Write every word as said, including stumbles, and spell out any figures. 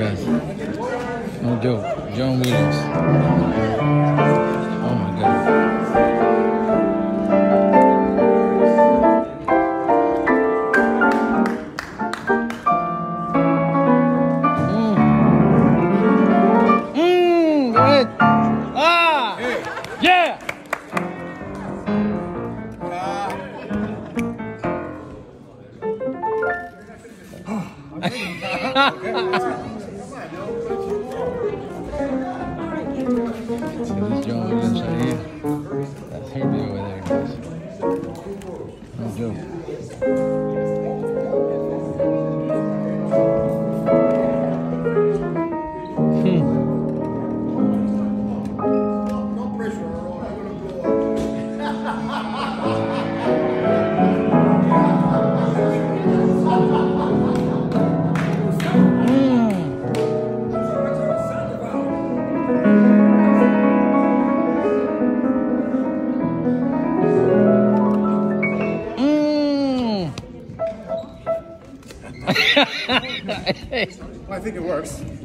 guys. No joke. John Williams. Oh my God. Mmm. Mmm. Go ahead. Ah. Yeah. So this John Williams right here, that Herbie over there, guys. No joke. No pressure, or I'm gonna blow up. I think it works.